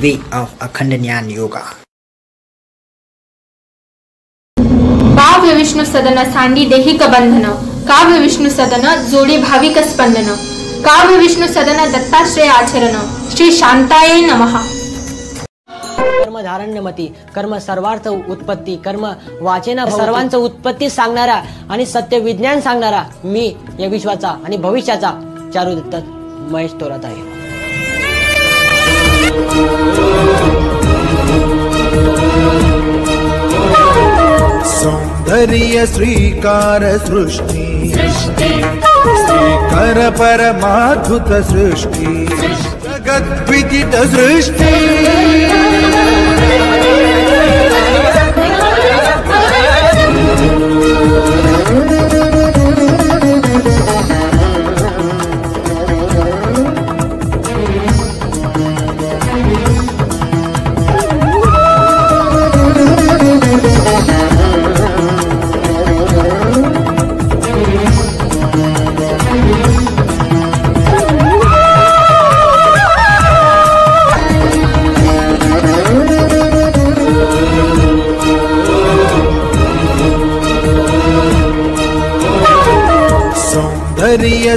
way of Akhand Nyan Yoga. काव्य विष्णु सदन सांडी देहिक बंधन, काव्य विष्णु सदन जोड़ी भाविक स्पंदन, काव्य विष्णु सदन दत्ताश्रय आचरण, श्री शांताय नमः। कर्म धारण्यमती, कर्म सर्वार्थ उत्पत्ति, कर्म वाचेना सर्वांचं उत्पत्ति सांगणारा आणि सत्य विज्ञान सांगणारा मी या विश्वाचा आणि भविष्याचा चारू दत्त महेश तोरात आहे। सौंदर्य श्रीकार सृष्टि श्रीकार परमाधुत सृष्टि जगत विदित सृष्टि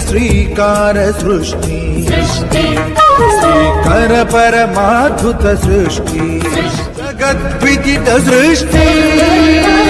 श्रीकार सृष्टि श्रीकार परमाधुत सृष्टि जगत विदित सृष्टि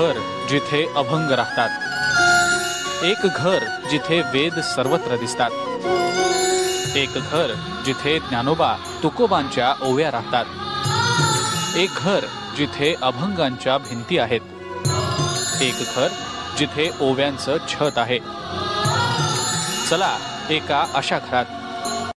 घर जिथे अभंग राहतात, एक घर जिथे वेद सर्वत्र दिसतात, एक घर जिथे ज्ञानोबा तुकोबांच्या ओव्या राहतात, एक घर जिथे अभंगांच्या भिंती आहेत, एक घर जिथे ओव्यांचं छत आहे। चला एका अशा घरात